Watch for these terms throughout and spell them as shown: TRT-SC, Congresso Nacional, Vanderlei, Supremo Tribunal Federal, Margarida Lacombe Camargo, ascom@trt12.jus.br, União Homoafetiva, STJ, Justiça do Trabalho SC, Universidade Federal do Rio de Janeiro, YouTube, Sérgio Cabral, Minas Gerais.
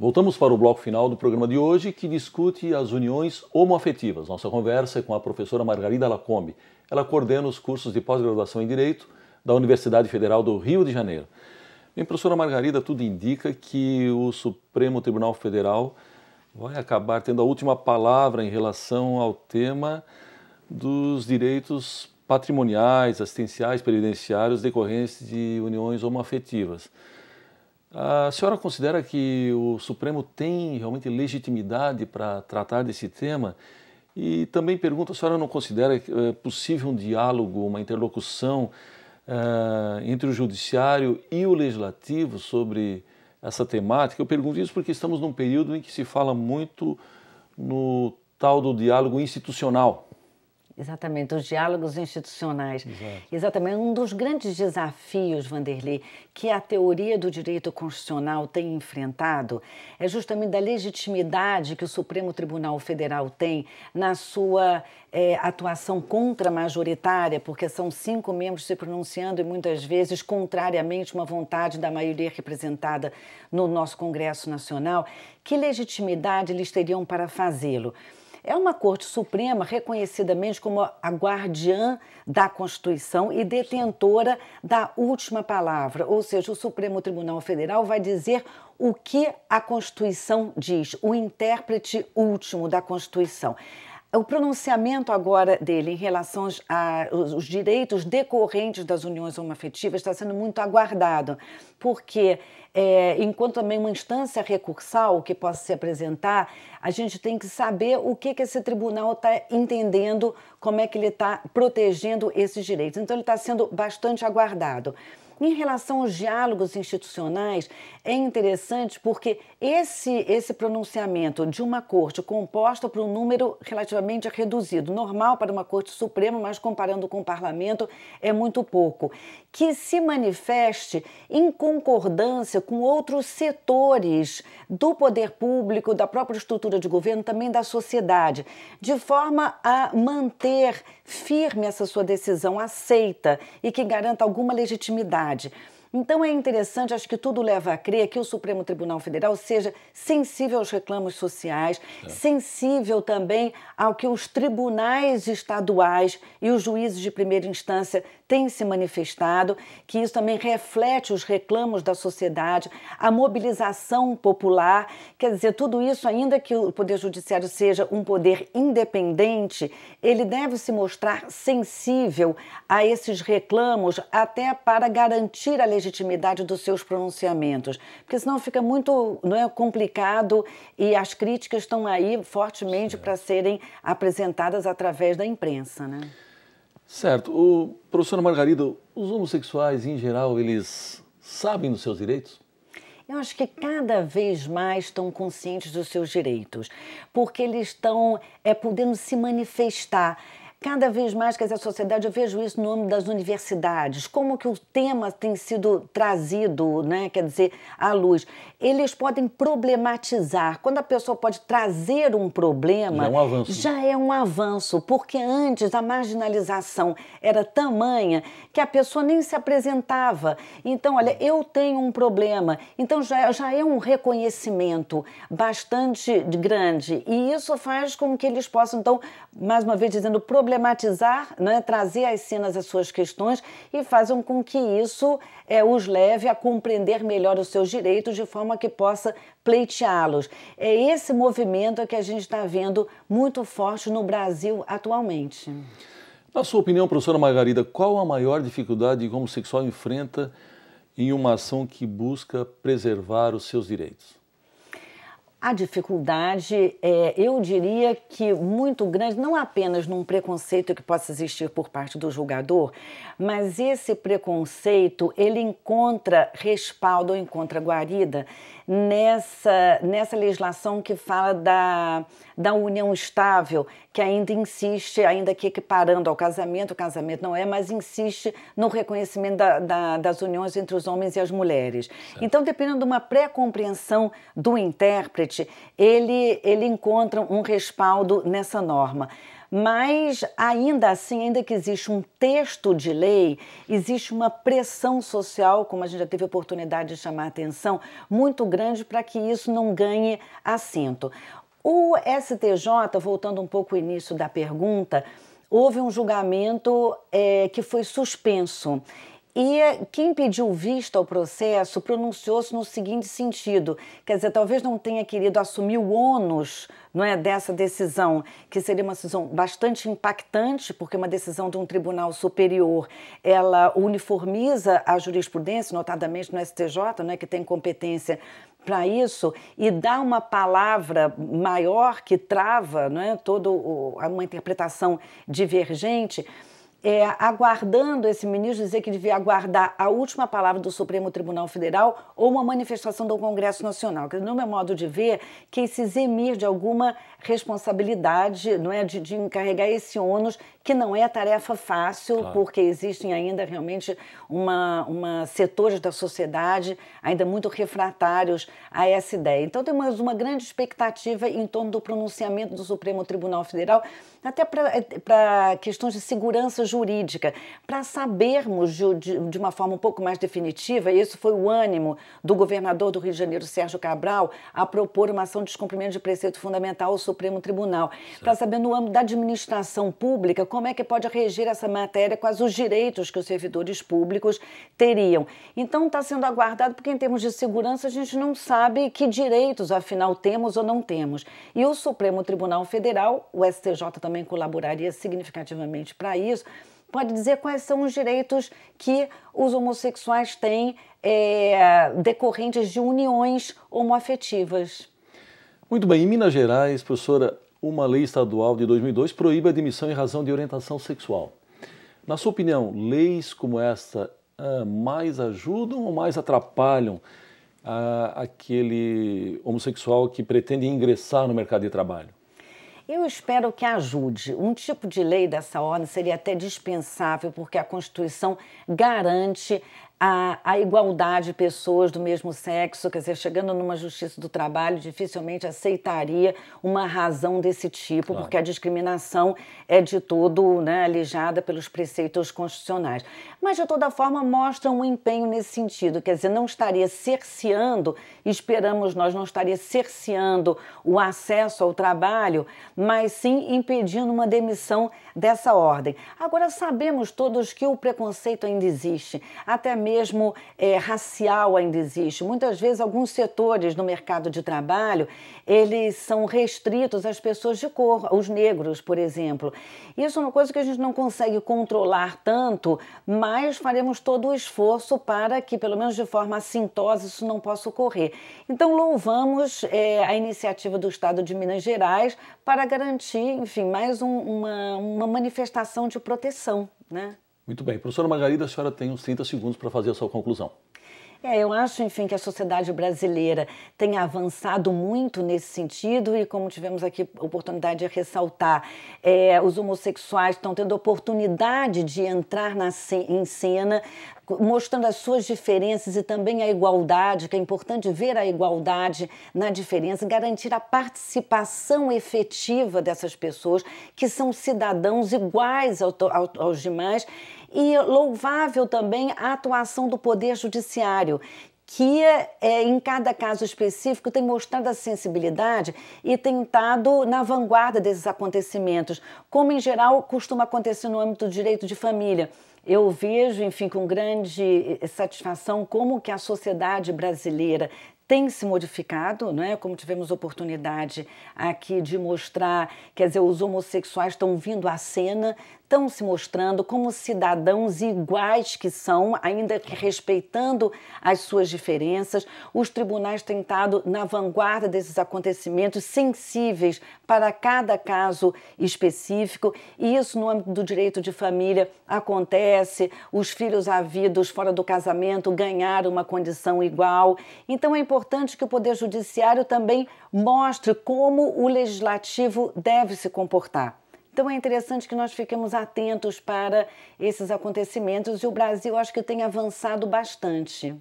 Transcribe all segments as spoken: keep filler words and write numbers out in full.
Voltamos para o bloco final do programa de hoje, que discute as uniões homoafetivas. Nossa conversa é com a professora Margarida Lacombe. Ela coordena os cursos de pós-graduação em Direito da Universidade Federal do Rio de Janeiro. Bem, professora Margarida, tudo indica que o Supremo Tribunal Federal vai acabar tendo a última palavra em relação ao tema dos direitos patrimoniais, assistenciais, previdenciários decorrentes de uniões homoafetivas. A senhora considera que o Supremo tem realmente legitimidade para tratar desse tema? E também pergunto, a senhora não considera possível um diálogo, uma interlocução uh, entre o Judiciário e o Legislativo sobre essa temática? Eu pergunto isso porque estamos num período em que se fala muito no tal do diálogo institucional. Exatamente, os diálogos institucionais. Exato. Exatamente, um dos grandes desafios, Vanderlei, que a teoria do direito constitucional tem enfrentado é justamente da legitimidade que o Supremo Tribunal Federal tem na sua é, atuação contra-majoritária, porque são cinco membros se pronunciando e muitas vezes contrariamente uma vontade da maioria representada no nosso Congresso Nacional. Que legitimidade eles teriam para fazê-lo? É uma Corte Suprema reconhecidamente como a guardiã da Constituição e detentora da última palavra, ou seja, o Supremo Tribunal Federal vai dizer o que a Constituição diz, o intérprete último da Constituição. O pronunciamento agora dele em relação aos direitos decorrentes das uniões homoafetivas está sendo muito aguardado, porque é, enquanto também uma instância recursal que possa se apresentar, a gente tem que saber o que, que esse tribunal está entendendo, como é que ele está protegendo esses direitos. Então ele está sendo bastante aguardado. Em relação aos diálogos institucionais, é interessante porque esse, esse pronunciamento de uma corte composta por um número relativamente reduzido, normal para uma corte suprema, mas comparando com o parlamento, é muito pouco, que se manifeste em concordância com outros setores do poder público, da própria estrutura de governo, também da sociedade, de forma a manter firme essa sua decisão aceita e que garanta alguma legitimidade. Então é interessante, acho que tudo leva a crer que o Supremo Tribunal Federal seja sensível aos reclamos sociais, é. sensível também ao que os tribunais estaduais e os juízes de primeira instância têm se manifestado, que isso também reflete os reclamos da sociedade, a mobilização popular, quer dizer, tudo isso, ainda que o Poder Judiciário seja um poder independente, ele deve se mostrar sensível a esses reclamos até para garantir a legitimidade dos seus pronunciamentos, porque senão fica muito não é, complicado e as críticas estão aí fortemente para serem apresentadas através da imprensa, né? Certo. O, professora Margarida, os homossexuais, em geral, eles sabem dos seus direitos? Eu acho que cada vez mais estão conscientes dos seus direitos, porque eles estão é, podendo se manifestar. Cada vez mais, quer dizer, a sociedade, eu vejo isso no âmbito das universidades, como que o tema tem sido trazido, né, quer dizer, à luz. Eles podem problematizar. Quando a pessoa pode trazer um problema, já é um avanço, já é um avanço, porque antes a marginalização era tamanha que a pessoa nem se apresentava. Então, olha, eu tenho um problema. Então, já, já é um reconhecimento bastante grande. E isso faz com que eles possam, então, mais uma vez dizendo, problematizar. problematizar, né, trazer às cenas as suas questões e façam com que isso é, os leve a compreender melhor os seus direitos de forma que possa pleiteá-los. É esse movimento que a gente está vendo muito forte no Brasil atualmente. Na sua opinião, professora Margarida, qual a maior dificuldade que o homossexual enfrenta em uma ação que busca preservar os seus direitos? A dificuldade, é, eu diria que muito grande, não apenas num preconceito que possa existir por parte do julgador, mas esse preconceito, ele encontra respaldo ou encontra guarida nessa, nessa legislação que fala da, da união estável, que ainda insiste, ainda que equiparando ao casamento, o casamento não é, mas insiste no reconhecimento da, da, das uniões entre os homens e as mulheres. Certo. Então, dependendo de uma pré-compreensão do intérprete, Ele, ele encontra um respaldo nessa norma. Mas, ainda assim, ainda que exista um texto de lei, existe uma pressão social, como a gente já teve a oportunidade de chamar a atenção, muito grande para que isso não ganhe assento. O S T J, voltando um pouco ao início da pergunta, houve um julgamento é, que foi suspenso. E quem pediu vista ao processo pronunciou-se no seguinte sentido, quer dizer, talvez não tenha querido assumir o ônus, não é, dessa decisão, que seria uma decisão bastante impactante, porque uma decisão de um tribunal superior, ela uniformiza a jurisprudência, notadamente no S T J, né, que tem competência para isso, e dá uma palavra maior que trava, né, toda uma interpretação divergente. É, aguardando esse ministro dizer que devia aguardar a última palavra do Supremo Tribunal Federal ou uma manifestação do Congresso Nacional. No meu modo de ver, quem se eximir de alguma responsabilidade, não é, de, de encarregar esse ônus, que não é tarefa fácil, claro, porque existem ainda realmente uma, uma setores da sociedade ainda muito refratários a essa ideia. Então tem uma, uma grande expectativa em torno do pronunciamento do Supremo Tribunal Federal, até para questões de segurança jurídica, para sabermos de, de, de uma forma um pouco mais definitiva. Esse foi o ânimo do governador do Rio de Janeiro, Sérgio Cabral, a propor uma ação de descumprimento de preceito fundamental ao Supremo Tribunal, para saber no âmbito da administração pública como é que pode reger essa matéria, quais os direitos que os servidores públicos teriam. Então está sendo aguardado, porque em termos de segurança a gente não sabe que direitos afinal temos ou não temos. E o Supremo Tribunal Federal, o S T J também colaboraria significativamente para isso, pode dizer quais são os direitos que os homossexuais têm é, decorrentes de uniões homoafetivas. Muito bem, em Minas Gerais, professora, uma lei estadual de dois mil e dois proíbe a admissão em razão de orientação sexual. Na sua opinião, leis como esta ah, mais ajudam ou mais atrapalham ah, aquele homossexual que pretende ingressar no mercado de trabalho? Eu espero que ajude. Um tipo de lei dessa ordem seria até dispensável, porque a Constituição garante A, a igualdade de pessoas do mesmo sexo, quer dizer, chegando numa justiça do trabalho, dificilmente aceitaria uma razão desse tipo, claro, porque a discriminação é de todo, né, alijada pelos preceitos constitucionais. Mas, de toda forma, mostra um empenho nesse sentido, quer dizer, não estaria cerceando, esperamos nós, não estaria cerceando o acesso ao trabalho, mas sim impedindo uma demissão dessa ordem. Agora, sabemos todos que o preconceito ainda existe, até mesmo mesmo é, racial ainda existe. Muitas vezes alguns setores no mercado de trabalho, eles são restritos às pessoas de cor, aos negros, por exemplo. Isso é uma coisa que a gente não consegue controlar tanto, mas faremos todo o esforço para que, pelo menos de forma assintosa, isso não possa ocorrer. Então, louvamos é, a iniciativa do Estado de Minas Gerais para garantir, enfim, mais um, uma, uma manifestação de proteção, né? Muito bem. Professora Margarida, a senhora tem uns trinta segundos para fazer a sua conclusão. É, eu acho, enfim, que a sociedade brasileira tem avançado muito nesse sentido e, como tivemos aqui a oportunidade de ressaltar, é, os homossexuais estão tendo oportunidade de entrar na, em cena, mostrando as suas diferenças e também a igualdade, que é importante ver a igualdade na diferença, garantir a participação efetiva dessas pessoas, que são cidadãos iguais ao, ao, aos demais. E louvável também a atuação do Poder Judiciário, que é, em cada caso específico tem mostrado a sensibilidade e tem estado na vanguarda desses acontecimentos, como em geral costuma acontecer no âmbito do direito de família. Eu vejo, enfim, com grande satisfação como que a sociedade brasileira tem se modificado, não é? Como tivemos oportunidade aqui de mostrar, quer dizer, os homossexuais estão vindo à cena, estão se mostrando como cidadãos iguais que são, ainda que respeitando as suas diferenças. Os tribunais têm estado na vanguarda desses acontecimentos, sensíveis para cada caso específico, e isso no âmbito do direito de família acontece, os filhos havidos fora do casamento ganharam uma condição igual. Então é importante que o Poder Judiciário também mostre como o legislativo deve se comportar. Então é interessante que nós fiquemos atentos para esses acontecimentos e o Brasil acho que tem avançado bastante.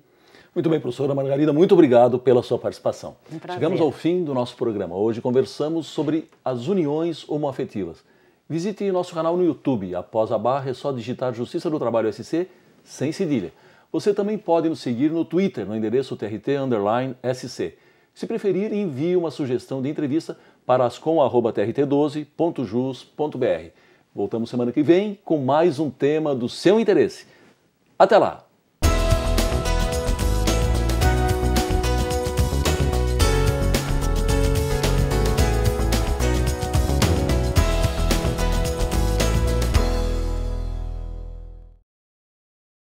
Muito bem, professora Margarida, muito obrigado pela sua participação. Um prazer. Chegamos ao fim do nosso programa. Hoje conversamos sobre as uniões homoafetivas Visitem nosso canal no YouTube. Após a barra é só digitar Justiça do Trabalho S C sem cedilha. Você também pode nos seguir no Twitter, no endereço T R T underline S C. Se preferir, envie uma sugestão de entrevista para ascom arroba T R T doze ponto jus ponto B R. Voltamos semana que vem com mais um tema do seu interesse. Até lá!